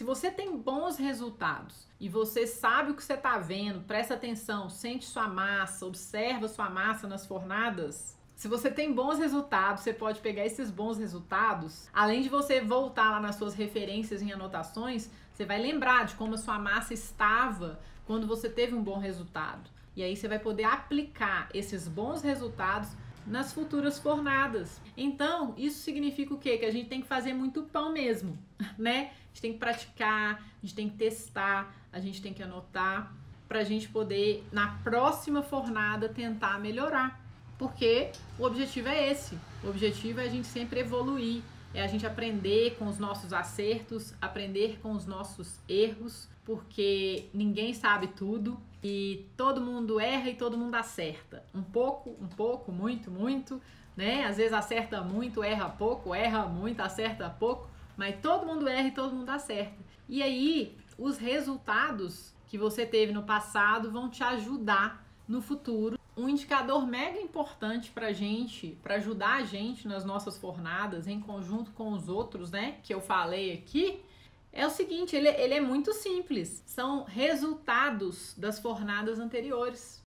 Se você tem bons resultados e você sabe o que você está vendo, presta atenção, sente sua massa, observa sua massa nas fornadas. Se você tem bons resultados, você pode pegar esses bons resultados, além de você voltar lá nas suas referências em anotações, você vai lembrar de como a sua massa estava quando você teve um bom resultado. E aí você vai poder aplicar esses bons resultados nas futuras fornadas. Então, isso significa o quê? Que a gente tem que fazer muito pão mesmo, né? A gente tem que praticar, a gente tem que testar, a gente tem que anotar, pra gente poder, na próxima fornada, tentar melhorar. Porque o objetivo é esse, o objetivo é a gente sempre evoluir, é a gente aprender com os nossos acertos, aprender com os nossos erros, porque ninguém sabe tudo e todo mundo erra e todo mundo acerta. Um pouco, muito, né? Às vezes acerta muito, erra pouco, erra muito, acerta pouco, mas todo mundo erra e todo mundo acerta. E aí, os resultados que você teve no passado vão te ajudar no futuro. Um indicador mega importante pra gente, pra ajudar a gente nas nossas fornadas, em conjunto com os outros, né, que eu falei aqui, é o seguinte, ele é muito simples. São resultados das fornadas anteriores.